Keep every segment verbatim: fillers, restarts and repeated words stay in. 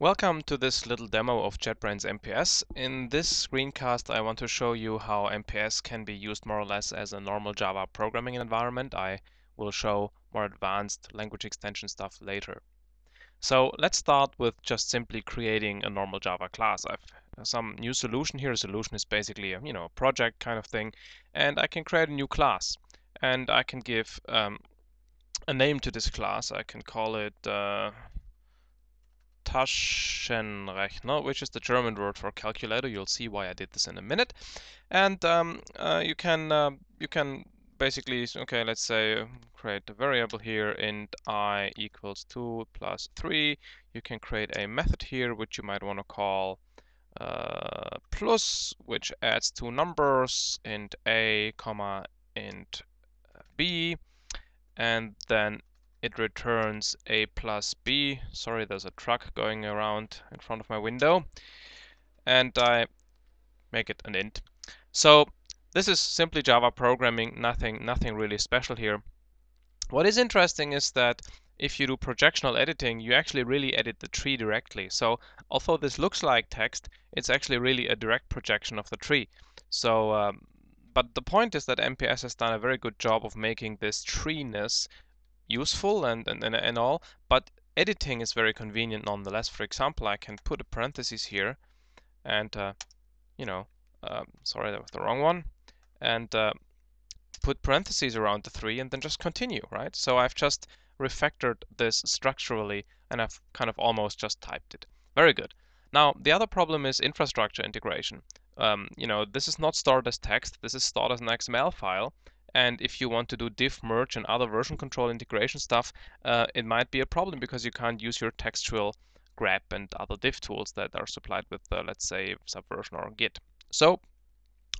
Welcome to this little demo of JetBrains M P S. In this screencast, I want to show you how M P S can be used more or less as a normal Java programming environment. I will show more advanced language extension stuff later. So let's start with just simply creating a normal Java class. I've some new solution here. A solution is basically a, you know, a project kind of thing. And I can create a new class. And I can give um, a name to this class. I can call it uh, Taschenrechner, which is the German word for calculator. You'll see why I did this in a minute. And um, uh, you can uh, you can basically, okay, let's say create a variable here, int I equals two plus three. You can create a method here, which you might want to call uh, plus, which adds two numbers, int a comma int b, and then it returns a plus b. Sorry, there's a truck going around in front of my window. And I make it an int. So this is simply Java programming, nothing, nothing really special here. What is interesting is that if you do projectional editing, you actually really edit the tree directly. So although this looks like text, it's actually really a direct projection of the tree. So, um, but the point is that M P S has done a very good job of making this treeness useful and, and, and, and all, but editing is very convenient nonetheless. For example, I can put a parenthesis here and, uh, you know, uh, sorry, that was the wrong one, and uh, put parentheses around the three and then just continue, right? So I've just refactored this structurally and I've kind of almost just typed it. Very good. Now, the other problem is infrastructure integration. Um, you know, this is not stored as text, this is stored as an X M L file. And if you want to do diff, merge, and other version control integration stuff, uh, it might be a problem because you can't use your textual grep and other diff tools that are supplied with, uh, let's say, Subversion or Git. So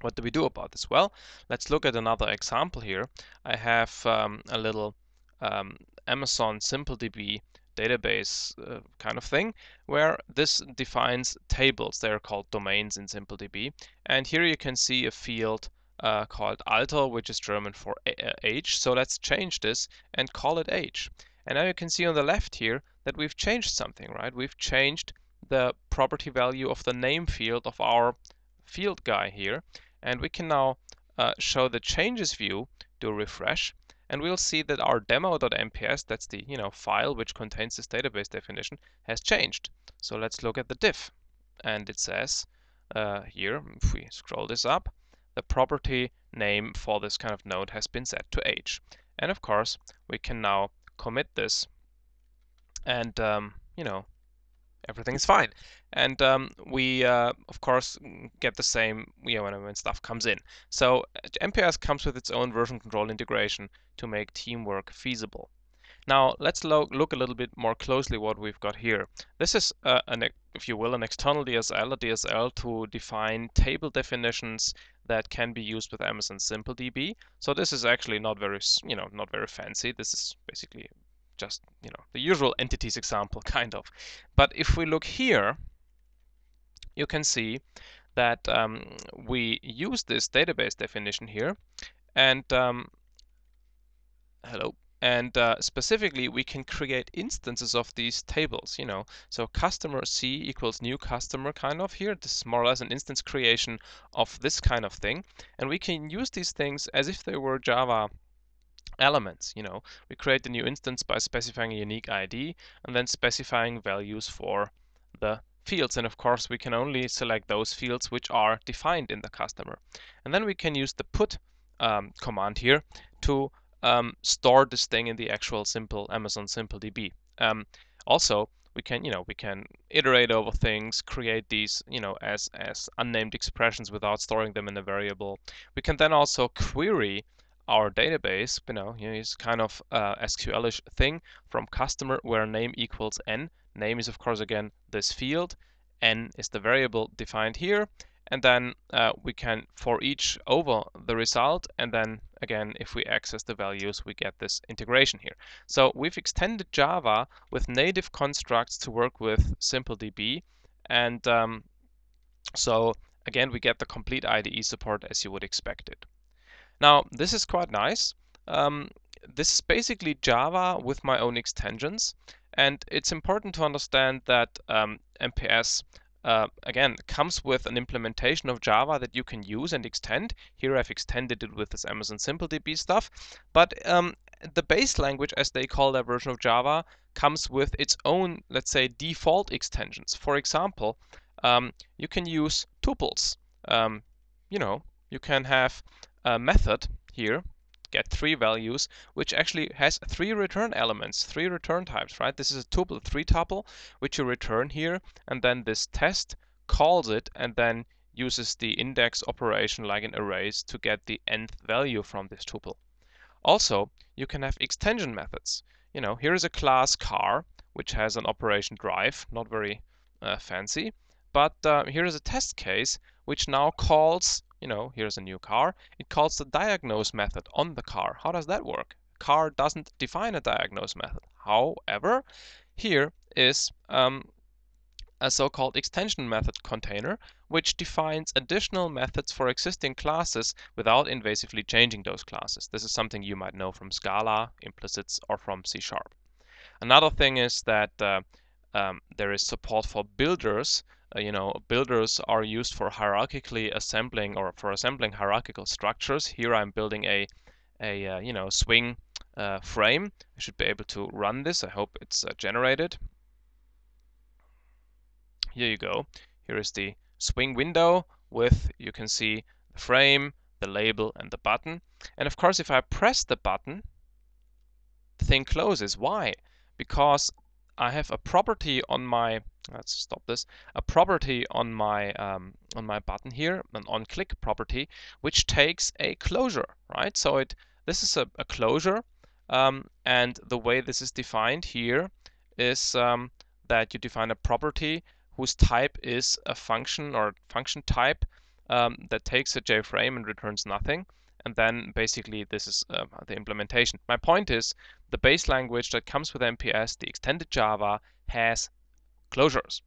what do we do about this? Well, let's look at another example here. I have um, a little um, Amazon SimpleDB database uh, kind of thing where this defines tables. They're called domains in SimpleDB. And here you can see a field Uh, called Alter, which is German for age. So let's change this and call it age. And now you can see on the left here that we've changed something, right? We've changed the property value of the name field of our field guy here. And we can now uh, show the changes view, do a refresh, and we'll see that our demo.mps, that's the, you know, file which contains this database definition, has changed. So let's look at the diff. And it says uh, here, if we scroll this up, the property name for this kind of node has been set to age. And of course, we can now commit this and, um, you know, everything is fine. And um, we, uh, of course, get the same you know, when, when stuff comes in. So M P S comes with its own version control integration to make teamwork feasible. Now, let's lo look a little bit more closely what we've got here. This is, uh, an, if you will, an external D S L, a D S L to define table definitions that can be used with Amazon SimpleDB. So this is actually not very, you know, not very fancy. This is basically just, you know, the usual entities example, kind of. But if we look here, you can see that um, we use this database definition here, and um, hello. And uh, specifically, we can create instances of these tables, you know. So customer C equals new customer kind of here. This is more or less an instance creation of this kind of thing. And we can use these things as if they were Java elements, you know. We create a new instance by specifying a unique I D and then specifying values for the fields. And of course, we can only select those fields which are defined in the customer. And then we can use the put um, command here to Um, store this thing in the actual simple Amazon SimpleDB. Um, also, we can, you know, we can iterate over things, create these, you know, as as unnamed expressions without storing them in a variable. We can then also query our database. You know, it's kind of uh, S Q L-ish thing from customer where name equals n. Name is of course again this field. N is the variable defined here. And then uh, we can for each over the result, and then again if we access the values we get this integration here. So we've extended Java with native constructs to work with SimpleDB, and um, so again we get the complete I D E support as you would expect it. Now this is quite nice. Um, this is basically Java with my own extensions, And it's important to understand that um, M P S, uh, again, comes with an implementation of Java that you can use and extend. Here I've extended it with this Amazon SimpleDB stuff. But um, the base language, as they call that version of Java, comes with its own, let's say, default extensions. For example, um, you can use tuples. Um, you know, you can have a method here, get three values, which actually has three return elements, three return types, right? This is a tuple, three tuple, which you return here, and then this test calls it and then uses the index operation like an arrays to get the nth value from this tuple. Also, you can have extension methods. You know, here is a class car, which has an operation drive, not very uh, fancy, but uh, here is a test case, which now calls, you know, here's a new car, it calls the diagnose method on the car. How does that work? Car doesn't define a diagnose method. However, here is um, a so-called extension method container, which defines additional methods for existing classes without invasively changing those classes. This is something you might know from Scala, implicits, or from C sharp. Another thing is that uh, um, there is support for builders. Uh, you know, builders are used for hierarchically assembling or for assembling hierarchical structures. Here I'm building a, a uh, you know, swing uh, frame. I should be able to run this. I hope it's uh, generated. Here you go. Here is the swing window with, you can see, the frame, the label, and the button. And of course, if I press the button, the thing closes. Why? Because I have a property on my, let's stop this, a property on my um, on my button here, an on-click property, which takes a closure, right? So it this is a, a closure, um, and the way this is defined here is um, that you define a property whose type is a function or function type um, that takes a JFrame and returns nothing. And then basically this is uh, the implementation. My point is the base language that comes with M P S, the extended Java, has closures.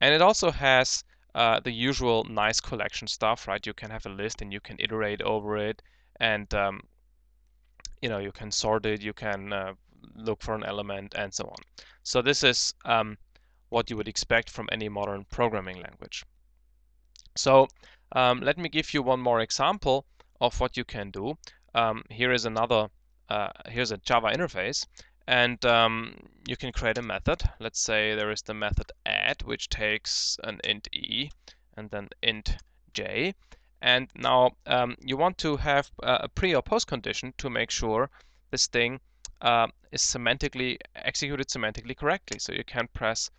And it also has uh, the usual nice collection stuff, right? You can have a list and you can iterate over it, and um, you know, you can sort it, you can uh, look for an element, and so on. So this is um, what you would expect from any modern programming language. So um, let me give you one more example of what you can do. Um, here is another, uh, here's a Java interface, and um, you can create a method. Let's say there is the method add, which takes an int e and then int j. And now um, you want to have a pre or post condition to make sure this thing uh, is semantically executed semantically correctly. So you can press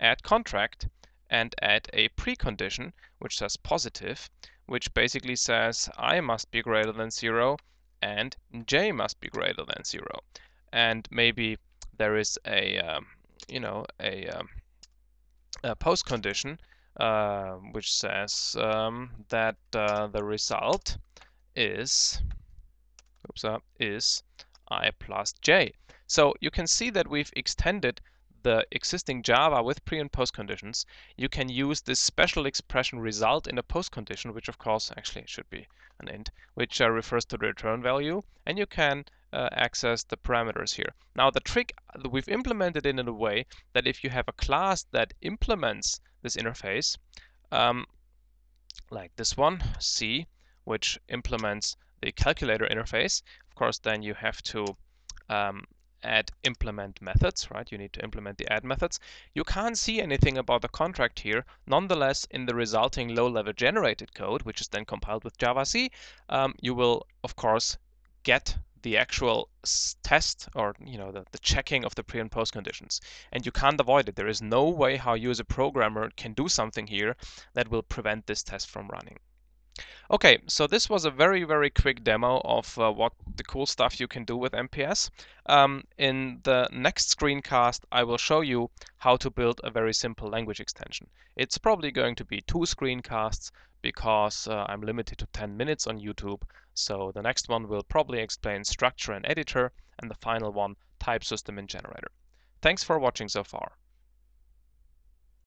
add contract and add a precondition, which says positive, which basically says I must be greater than zero and j must be greater than zero. And maybe there is a, um, you know, a, um, a post condition uh, which says um, that uh, the result is, oops, uh, is I plus j. So you can see that we've extended the existing Java with pre and post conditions. You can use this special expression result in a post condition, which of course actually should be an int, which uh, refers to the return value, and you can uh, access the parameters here. Now the trick that we've implemented in a way that if you have a class that implements this interface, um, like this one, C, which implements the calculator interface, of course then you have to um, add implement methods, right? You need to implement the add methods. You can't see anything about the contract here. Nonetheless, in the resulting low-level generated code, which is then compiled with Java C, um, you will, of course, get the actual test, or you know, the, the checking of the pre and post conditions. And you can't avoid it. There is no way how you as a programmer can do something here that will prevent this test from running. Okay, so this was a very, very quick demo of uh, what the cool stuff you can do with M P S. Um, in the next screencast, I will show you how to build a very simple language extension. It's probably going to be two screencasts because uh, I'm limited to ten minutes on YouTube. So the next one will probably explain structure and editor, and the final one, type system and generator. Thanks for watching so far.